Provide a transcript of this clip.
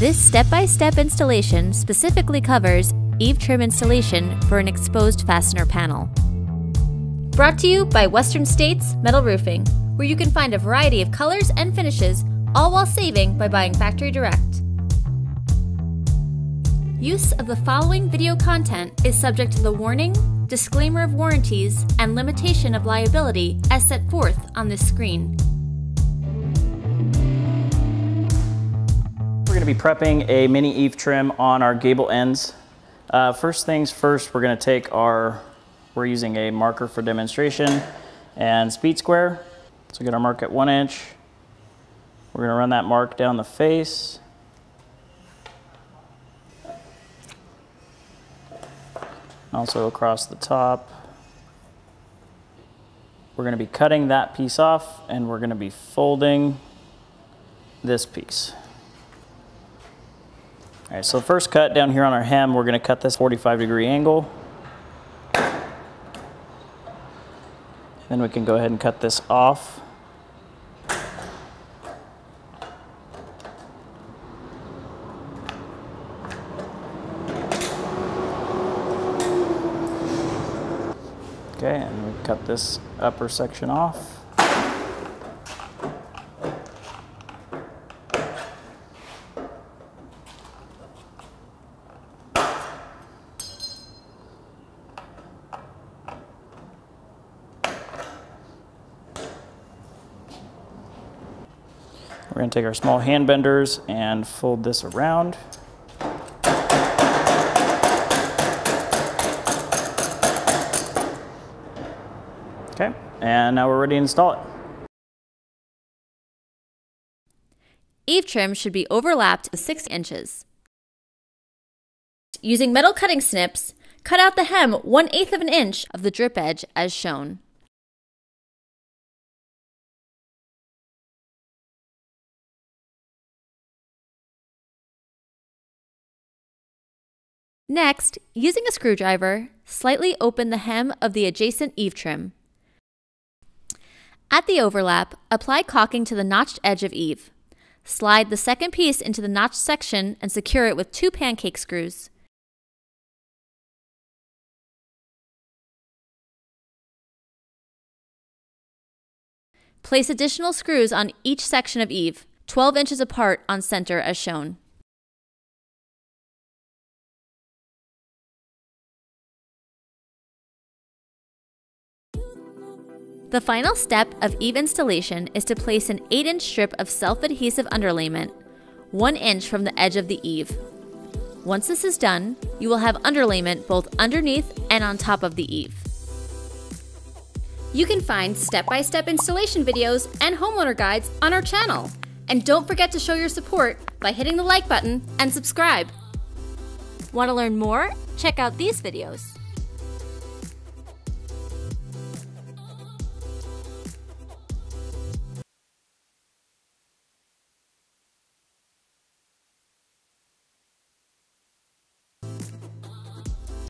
This step-by-step installation specifically covers eave trim installation for an exposed fastener panel. Brought to you by Western States Metal Roofing, where you can find a variety of colors and finishes, all while saving by buying factory direct. Use of the following video content is subject to the warning, disclaimer of warranties, and limitation of liability as set forth on this screen. We're going to be prepping a mini eave trim on our gable ends. First things first, we're going to take we're using a marker for demonstration and speed square. So get our mark at 1 inch. We're going to run that mark down the face. Also across the top. We're going to be cutting that piece off and we're going to be folding this piece. All right, so the first cut down here on our hem, we're going to cut this 45-degree angle. Then we can go ahead and cut this off. Okay, and we cut this upper section off. We're going to take our small hand benders and fold this around. Okay, and now we're ready to install it. Eave trim should be overlapped 6 inches. Using metal cutting snips, cut out the hem 1/8 of an inch of the drip edge as shown. Next, using a screwdriver, slightly open the hem of the adjacent eave trim. At the overlap, apply caulking to the notched edge of eave. Slide the second piece into the notched section and secure it with 2 pancake screws. Place additional screws on each section of eave, 12 inches apart on center as shown. The final step of eave installation is to place an 8-inch strip of self-adhesive underlayment, 1 inch from the edge of the eave. Once this is done, you will have underlayment both underneath and on top of the eave. You can find step-by-step installation videos and homeowner guides on our channel. And don't forget to show your support by hitting the like button and subscribe. Want to learn more? Check out these videos.